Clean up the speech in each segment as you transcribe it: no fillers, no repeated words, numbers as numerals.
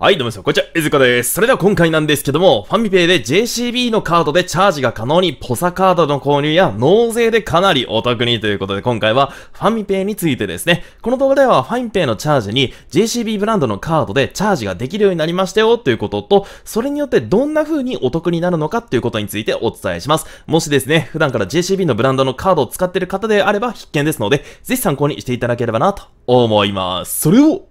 はい、どうもみなさん、こんにちは、えずこです。それでは今回なんですけども、ファミペイで JCB のカードでチャージが可能に、ポサカードの購入や納税でかなりお得にということで、今回はファミペイについてですね、この動画ではファミペイのチャージに JCB ブランドのカードでチャージができるようになりましたよということと、それによってどんな風にお得になるのかということについてお伝えします。もしですね、普段から JCB のブランドのカードを使っている方であれば必見ですので、ぜひ参考にしていただければなと思います。それを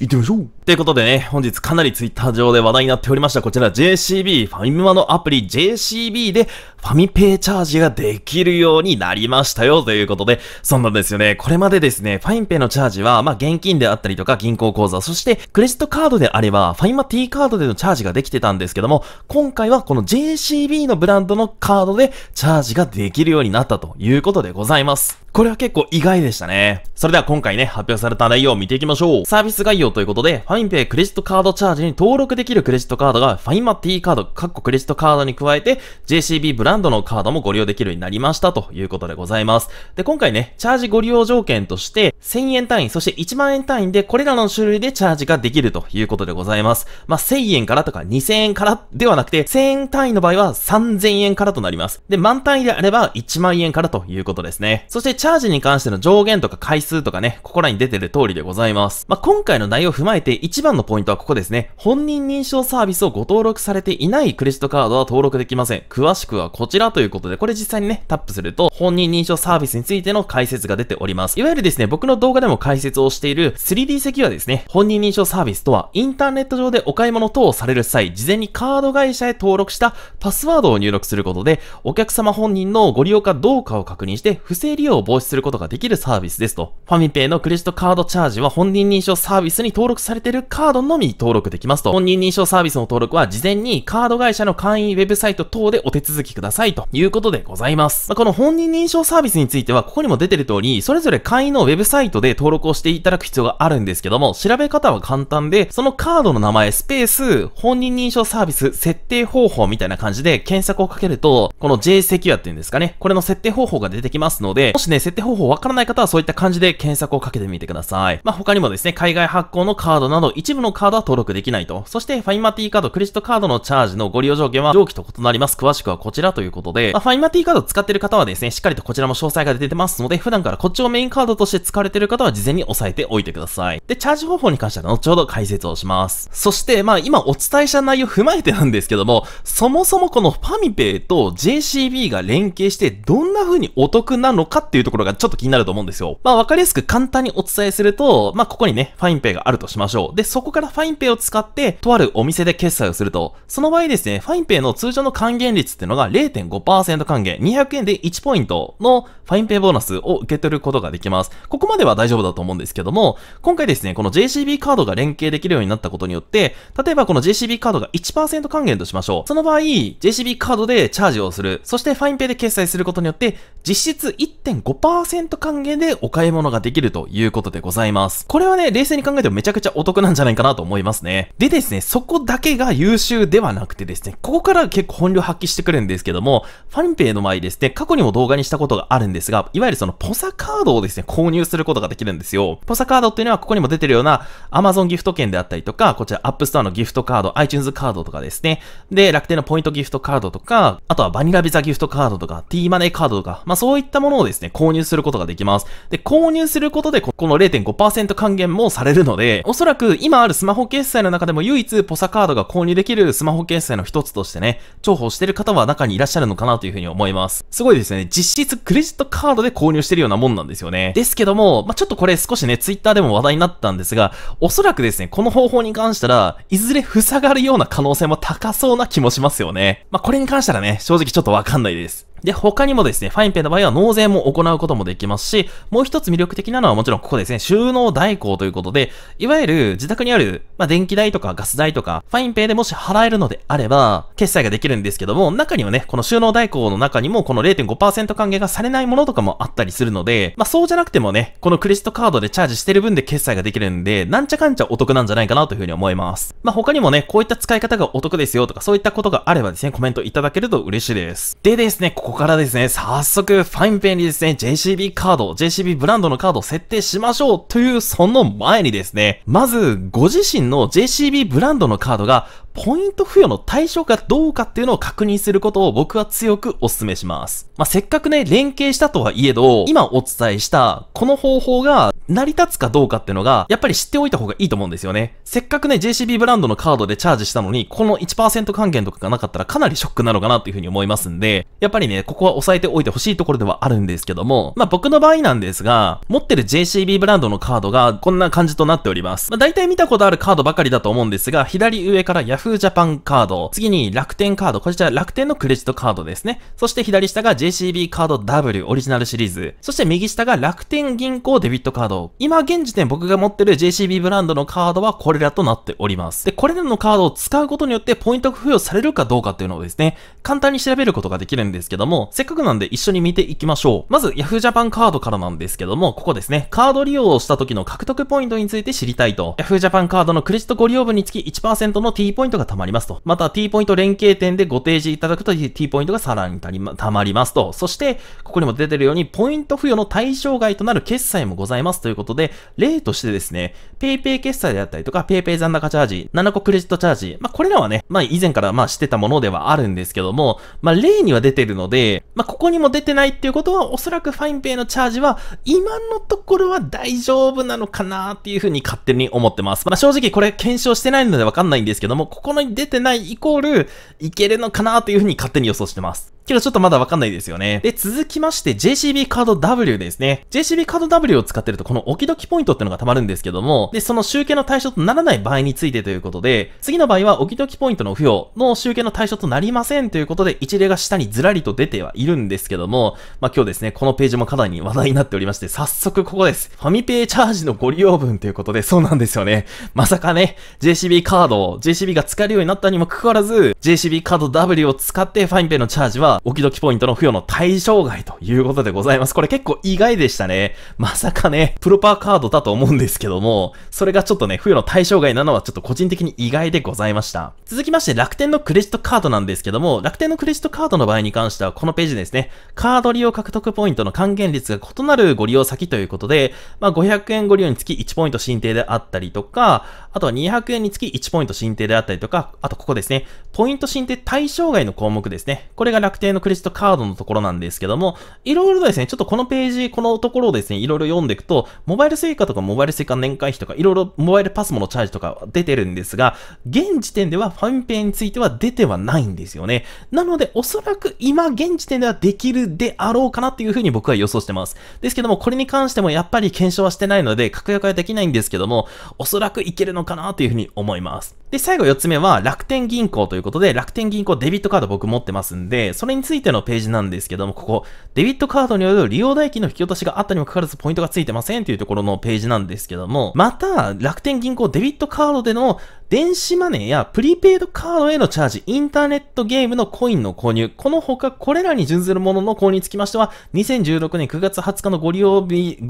行ってみましょう。ということでね、本日かなりツイッター上で話題になっておりました、こちら JCB、ファミマのアプリ JCB でファミペイチャージができるようになりましたよということで、そうなんですよね。これまでですね、ファミペイのチャージは、現金であったりとか銀行口座、そしてクレジットカードであれば、ファミマ T カードでのチャージができてたんですけども、今回はこの JCB のブランドのカードでチャージができるようになったということでございます。これは結構意外でしたね。それでは今回ね、発表された内容を見ていきましょう。サービス概要ということで、ファミペイクレジットカードチャージに登録できるクレジットカードがファミマ T カード、クレジットカードに加えて JCB ブランドのカードもご利用できるようになりましたということでございます。で、今回ね、チャージご利用条件として1000円単位、そして1万円単位でこれらの種類でチャージができるということでございます。1000円からとか2000円からではなくて、1000円単位の場合は3000円からとなります。で、万単位であれば1万円からということですね。そしてチャージに関しての上限とか回数とかね、ここらに出てる通りでございます。今回の内容を踏まえて一番のポイントはここですね。本人認証サービスをご登録されていないクレジットカードは登録できません。詳しくはこちらということで、これ実際にね、タップすると本人認証サービスについての解説が出ております。いわゆるですね、僕の動画でも解説をしている 3D セキュアですね。本人認証サービスとは、インターネット上でお買い物等をされる際、事前にカード会社へ登録したパスワードを入力することで、お客様本人のご利用かどうかを確認して、不正利用を防止することができるサービスですと。ファミペイのクレジットカードチャージは本人認証サービスに登録されているカードのみ登録できますと。本人認証サービスの登録は事前にカード会社の会員ウェブサイト等でお手続きくださいということでございます。この本人認証サービスについてはここにも出てる通り、それぞれ会員のウェブサイトで登録をしていただく必要があるんですけども、調べ方は簡単で、そのカードの名前、スペース、本人認証サービス、設定方法みたいな感じで検索をかけると、この JSecure っていうんですかね、これの設定方法が出てきますので、もしね、設定方法わからない方はそういった感じで検索をかけてみてください。他にもですね、海外発行のカードなど一部のカードは登録できないと。そして、ファイマ T カード、クレジットカードのチャージのご利用条件は上記と異なります。詳しくはこちらということで、ファイマ T カードを使っている方はですね、しっかりとこちらも詳細が出てますので、普段からこっちをメインカードとして使われている方は事前に押さえておいてください。で、チャージ方法に関しては後ほど解説をします。そして、今お伝えした内容を踏まえてなんですけども、そもそもこのファミペイと JCB が連携してどんな風にお得なのかっていうところがちょっと気になると思うんですよ。わかりやすく簡単にお伝えすると、ここにね、ファミペイがあるとしましょう。で、そこからファミペイを使って、とあるお店で決済をすると、その場合ですね、ファミペイの通常の還元率っていうのが 0.5% 還元、200円で1ポイントのファミペイボーナスを受け取ることができます。ここまでは大丈夫だと思うんですけども、今回ですね、この JCB カードが連携できるようになったことによって、例えばこの JCB カードが 1% 還元としましょう。その場合、JCB カードでチャージをする、そしてファミペイで決済することによって、実質 1.5% 還元でお買い物ができるということでございます。これはね、冷静に考えてもめちゃくちゃお得なんじゃないかなと思いますね。でですね、そこだけが優秀ではなくてですね、ここから結構本領発揮してくるんですけども、ファミペイの場合ですね、過去にも動画にしたことがあるんですが、いわゆるそのポサカードをですね、購入することができるんですよ。ポサカードっていうのはここにも出てるような Amazon ギフト券であったりとか、こちら App Store のギフトカード、iTunes カードとかですね、で、楽天のポイントギフトカードとか、あとはバニラビザギフトカードとか、T マネーカードとか、そういったものをですね、購入することができます。で、購入することでこの 0.5% 還元もされるので、おそらく今あるスマホ決済の中でも唯一ポサカードが購入できるスマホ決済の一つとしてね、重宝してる方は中にいらっしゃるのかなというふうに思います。すごいですよね。実質クレジットカードで購入してるようなもんなんですよね。ですけども、ちょっとこれ少しね、ツイッターでも話題になったんですが、おそらくですね、この方法に関したら、いずれ塞がるような可能性も高そうな気もしますよね。これに関したらね、正直ちょっとわかんないです。で、他にもですね、ファミペイの場合は納税も行うこともできますし、もう一つ魅力的なのはもちろんここですね、収納代行ということで、いわゆる自宅にある、電気代とかガス代とか、ファミペイでもし払えるのであれば、決済ができるんですけども、中にはね、この収納代行の中にも、この 0.5% 還元がされないものとかもあったりするので、そうじゃなくてもね、このクレジットカードでチャージしてる分で決済ができるんで、なんちゃかんちゃお得なんじゃないかなというふうに思います。他にもね、こういった使い方がお得ですよとか、そういったことがあればですね、コメントいただけると嬉しいです。でですね、ここからですね、早速、ファインペイにですね、JCB カード、JCB ブランドのカードを設定しましょうという、その前にですね、まず、ご自身の JCB ブランドのカードが、ポイント付与の対象かどうかっていうのを確認することを僕は強くお勧めします。まあ、せっかくね、連携したとはいえど、今お伝えした、この方法が成り立つかどうかっていうのが、やっぱり知っておいた方がいいと思うんですよね。せっかくね、JCB ブランドのカードでチャージしたのに、この 1% 還元とかがなかったらかなりショックなのかなっていうふうに思いますんで、やっぱりね、ここは押さえておいてほしいところではあるんですけども、まあ、僕の場合なんですが、持ってる JCB ブランドのカードがこんな感じとなっております。まあ、大体見たことあるカードばかりだと思うんですが、左上からYahoo!Japan カード、次に楽天カード、こちら楽天のクレジットカードですね。そして左下が JCB カード W オリジナルシリーズ。そして右下が楽天銀行デビットカード。今現時点僕が持ってる JCB ブランドのカードはこれらとなっております。で、これらのカードを使うことによってポイントが付与されるかどうかっていうのをですね、簡単に調べることができるんですけども、せっかくなんで一緒に見ていきましょう。まず Yahoo!Japan カードからなんですけども、ここですね、カード利用をした時の獲得ポイントについて知りたいと。Yahoo!Japan カードのクレジットご利用分につき 1% の T ポイントが貯まりますと。また T ポイント連携店でご提示いただくと T ポイントがさらに貯まりますと。そして、ここにも出てるように、ポイント付与の対象外となる決済もございますということで、例としてですね、PayPay 決済であったりとか、PayPay 残高チャージ、7個クレジットチャージ、まあこれらはね、まあ以前からまあしてたものではあるんですけども、まあ例には出てるので、まあここにも出てないっていうことは、おそらく FinePay のチャージは、今のところは大丈夫なのかなっていうふうに勝手に思ってます。まあ正直これ検証してないのでわかんないんですけども、ここに出てないイコール、いけるのかなというふうに勝手に予想してます。けどちょっとまだわかんないですよね。で、続きまして JCB カード W ですね。JCB カード W を使ってるとこの置き時ポイントってのが溜まるんですけども、で、その集計の対象とならない場合についてということで、次の場合は置き時ポイントの付与の集計の対象となりませんということで、一例が下にずらりと出てはいるんですけども、まあ、今日ですね、このページもかなり話題になっておりまして、早速ここです。ファミペイチャージのご利用分ということで、そうなんですよね。まさかね、JCB カードを JCB が使えるようになったにもかかわらず、JCB カード W を使ってファインペイのチャージは、置き時ポイントの付与の対象外ということでございます。これ結構意外でしたね。まさかね、プロパーカードだと思うんですけども、それがちょっとね、付与の対象外なのはちょっと個人的に意外でございました。続きまして楽天のクレジットカードなんですけども、楽天のクレジットカードの場合に関してはこのページですね、カード利用獲得ポイントの還元率が異なるご利用先ということで、まあ500円ご利用につき1ポイント申請であったりとか、あとは200円につき1ポイント申請であったりとか、あとここですね、ポイント申請対象外の項目ですね。これが楽天のクレジットカードのところなんですけども、いろいろですね、ちょっとこのページ、このところをですね、いろいろ読んでいくと、モバイルスイカとかモバイルスイカ年会費とか、いろいろモバイルパスモのチャージとか出てるんですが、現時点ではファミペイについては出てはないんですよね。なので、おそらく今現時点ではできるであろうかなっていうふうに僕は予想してます。ですけども、これに関してもやっぱり検証はしてないので、確約はできないんですけども、おそらくいけるのかなというふうに思います。で、最後4つ目は楽天銀行ということで、楽天銀行デビットカード僕持ってますんで、それについてのページなんですけども、ここ、デビットカードによる利用代金の引き落としがあったにもかかわらずポイントがついてませんというところのページなんですけども、また、楽天銀行デビットカードでの電子マネーやプリペイドカードへのチャージ、インターネットゲームのコインの購入、この他これらに準ずるものの購入につきましては、2016年9月20日のご利用日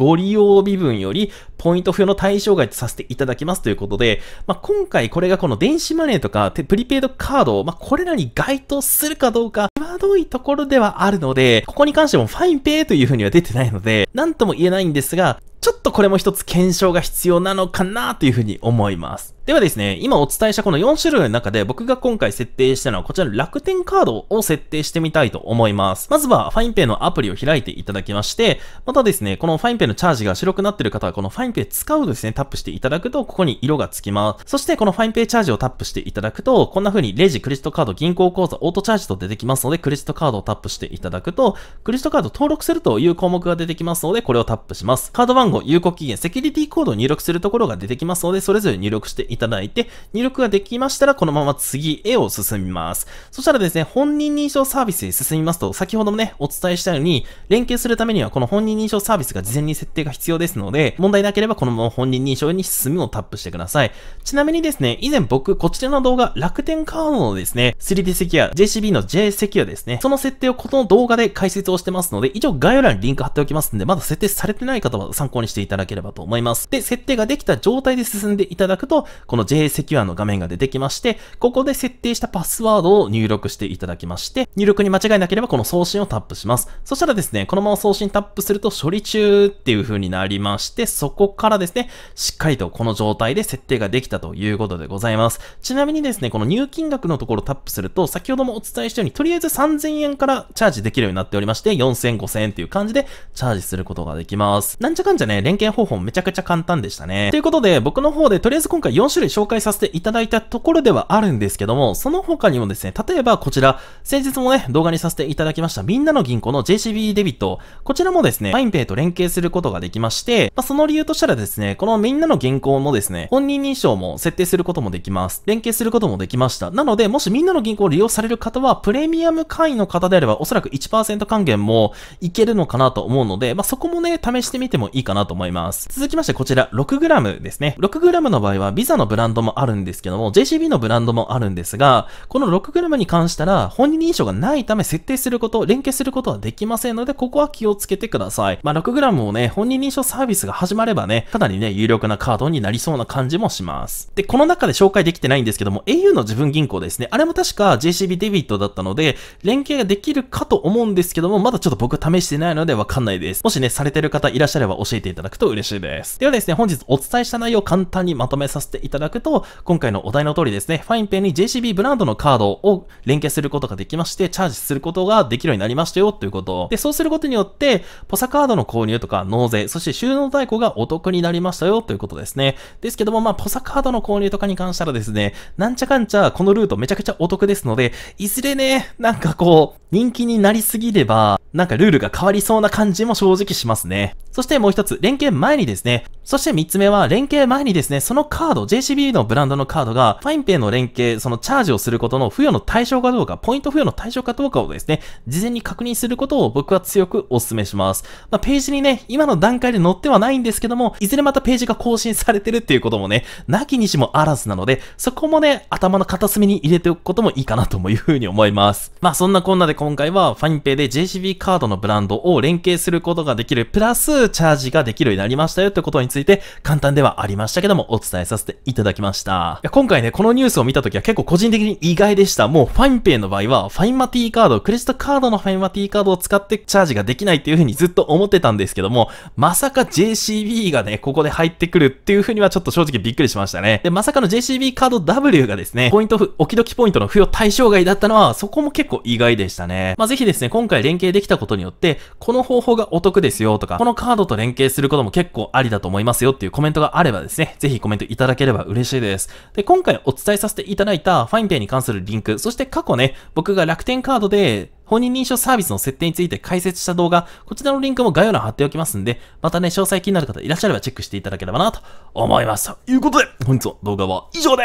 分より、ポイント付与の対象外とさせていただきますということで、まあ、今回これがこの電子マネーとか、プリペイドカード、まあ、これらに該当するかどうか、際どいところではあるので、ここに関してもファインペイという風には出てないので、なんとも言えないんですが、ちょっとこれも一つ検証が必要なのかなというふうに思います。ではですね、今お伝えしたこの4種類の中で僕が今回設定したのはこちらの楽天カードを設定してみたいと思います。まずは FinePay のアプリを開いていただきまして、またですね、この FinePay のチャージが白くなっている方はこの FinePay 使うですね、タップしていただくとここに色がつきます。そしてこの FinePay チャージをタップしていただくと、こんな風にレジ、クレジットカード、銀行口座、オートチャージと出てきますので、クレジットカードをタップしていただくと、クレジットカード登録するという項目が出てきますので、これをタップします。カード番号有効期限、セキュリティコードを入力するところが出てきますので、それぞれ入力していただいて、入力ができましたら、このまま次へを進みます。そしたらですね、本人認証サービスへ進みますと、先ほどもね、お伝えしたように、連携するためには、この本人認証サービスが事前に設定が必要ですので、問題なければ、このまま本人認証に進むをタップしてください。ちなみにですね、以前僕、こちらの動画、楽天カードのですね、3D セキュア、JCB の J セキュアですね、その設定をこの動画で解説をしてますので、以上概要欄にリンク貼っておきますんで、まだ設定されてない方は参考にしていただければと思います。で、設定ができた状態で進んでいただくと、この JSecure の画面が出てきまして、ここで設定したパスワードを入力していただきまして、入力に間違いなければこの送信をタップします。そしたらですね、このまま送信タップすると処理中っていう風になりまして、そこからですね、しっかりとこの状態で設定ができたということでございます。ちなみにですね、この入金額のところをタップすると、先ほどもお伝えしたように、とりあえず3000円からチャージできるようになっておりまして、4000、5000円っていう感じでチャージすることができます。なんちゃかんちゃね、連携方法めちゃくちゃ簡単でしたね。ということで、僕の方でとりあえず今回4種類紹介させていただいたところではあるんですけども、その他にもですね、例えばこちら、先日もね、動画にさせていただきました、みんなの銀行の JCB デビット。こちらもですね、PayPay と連携することができまして、その理由としたらですね、このみんなの銀行のですね、本人認証も設定することもできます。連携することもできました。なので、もしみんなの銀行を利用される方は、プレミアム会員の方であれば、おそらく 1% 還元もいけるのかなと思うので、そこもね、試してみてもいいかなと思います。続きまして、こちら、6g ですね。6g の場合は、ビザのブランドもあるんですけども、JCB のブランドもあるんですが、この 6g に関したら、本人認証がないため、設定すること、連携することはできませんので、ここは気をつけてください。6g もね、本人認証サービスが始まればね、かなりね、有力なカードになりそうな感じもします。で、この中で紹介できてないんですけども、au の自分銀行ですね。あれも確か JCB デビットだったので、連携ができるかと思うんですけども、まだちょっと僕試してないのでわかんないです。もしね、されてる方いらっしゃれば教えていただくと嬉しいです。ではですね、本日お伝えした内容を簡単にまとめさせていただくと、今回のお題の通りですね、PayPay に JCB ブランドのカードを連携することができまして、チャージすることができるようになりましたよということ。で、そうすることによって、ポサカードの購入とか納税、そして収納代行がお得になりましたよということですね。ですけども、ポサカードの購入とかに関したらですね、なんちゃかんちゃこのルートめちゃくちゃお得ですので、いずれね、なんかこう、人気になりすぎれば、なんかルールが変わりそうな感じも正直しますね。そしてもう一つ、連携前にですね、そして3つ目は、連携前にですね、そのカード、JCB のブランドのカードが、PayPay の連携、そのチャージをすることの付与の対象かどうか、ポイント付与の対象かどうかをですね、事前に確認することを僕は強くお勧めします。ページにね、今の段階で載ってはないんですけども、いずれまたページが更新されてるっていうこともね、なきにしもあらずなので、そこもね、頭の片隅に入れておくこともいいかなというふうに思います。そんなこんなで今回は、PayPay で JCB カードのブランドを連携することができる、プラス、チャージができるようになりましたよってことについて、簡単ではありましたけども、お伝えさせていただきました。いや今回ね、このニュースを見たときは結構個人的に意外でした。もう、PayPay の場合は、FineMaT カード、クレジットカードの FineMaT カードを使ってチャージができないっていうふうにずっと思ってたんですけども、まさか JCB がね、ここで入ってくるっていうふうにはちょっと正直びっくりしましたね。で、まさかの JCB カード W がですね、ポイント、おきどきポイントの付与対象外だったのは、そこも結構意外でしたね。ぜひですね、今回連携できたことによって、この方法がお得ですよとか、このカードと連携することも結構ありだと思いますよっていうコメントがあればですね、ぜひコメントいただければ嬉しいです。で、今回お伝えさせていただいた PayPay に関するリンク、そして過去ね、僕が楽天カードで、本人認証サービスの設定について解説した動画、こちらのリンクも概要欄貼っておきますんで、またね、詳細気になる方いらっしゃればチェックしていただければなと思います。ということで、本日の動画は以上で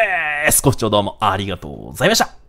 ーす。ご視聴どうもありがとうございました。